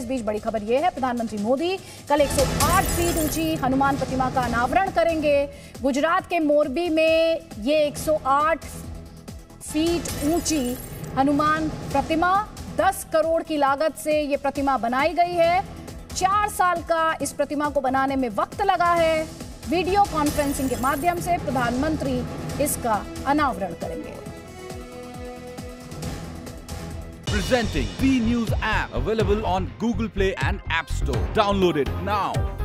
इस बीच बड़ी खबर यह है, प्रधानमंत्री मोदी कल 108 फीट ऊंची हनुमान प्रतिमा का अनावरण करेंगे। गुजरात के मोरबी में ये 108 फीट ऊंची हनुमान प्रतिमा 10 करोड़ की लागत से ये प्रतिमा बनाई गई है। 4 साल का इस प्रतिमा को बनाने में वक्त लगा है। वीडियो कॉन्फ्रेंसिंग के माध्यम से प्रधानमंत्री इसका अनावरण करेंगे। Presenting B News app available on Google Play and App Store. Download it now.